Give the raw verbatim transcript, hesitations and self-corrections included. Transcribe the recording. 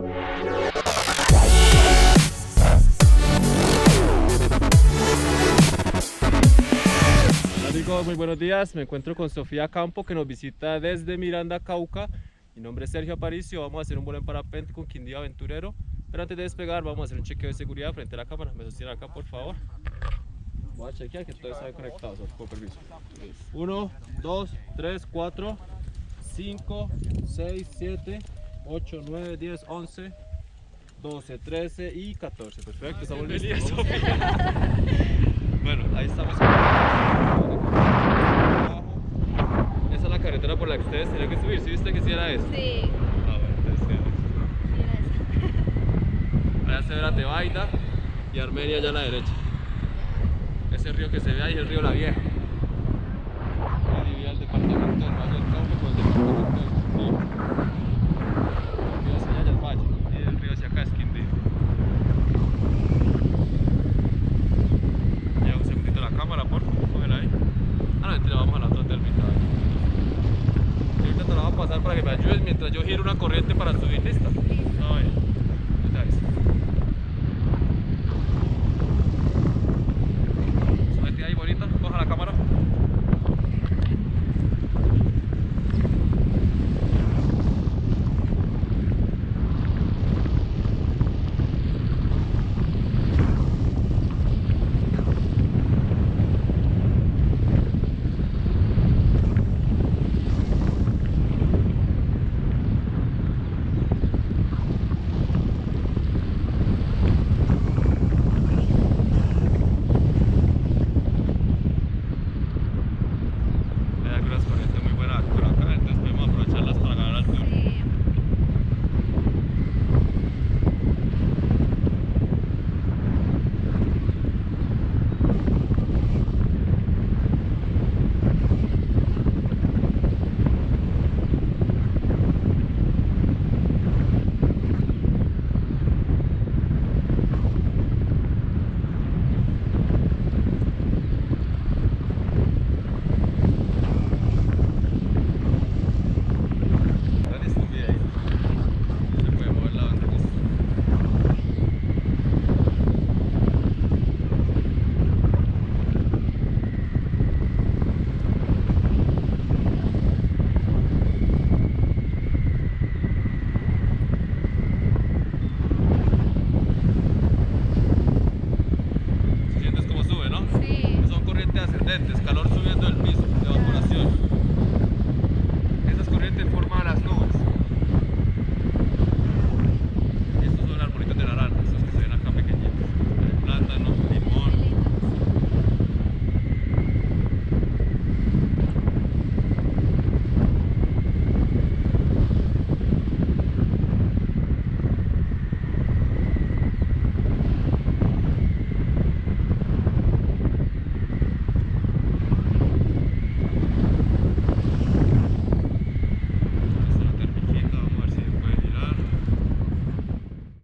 Hola amigos, muy buenos días. Me encuentro con Sofía Campo, que nos visita desde Miranda, Cauca. Mi nombre es Sergio Aparicio. Vamos a hacer un vuelo en parapente con Quindío Aventurero. Pero antes de despegar, vamos a hacer un chequeo de seguridad frente a la cámara. Me sostienen acá, por favor. Voy a chequear que todos están conectados, con permiso. uno, dos, tres, cuatro, cinco, seis, siete, ocho, nueve, diez, once, doce, trece y catorce. Perfecto, estamos listos. Bueno, ahí estamos. Esa es la carretera por la que ustedes tenían que subir. ¿Sí viste que sí era eso? Sí. Allá se ve la Tebaida y Armenia allá a la derecha. Ese río que se ve ahí es el río La Vieja. El ideal departamento del Valle del Cauca con el departamento del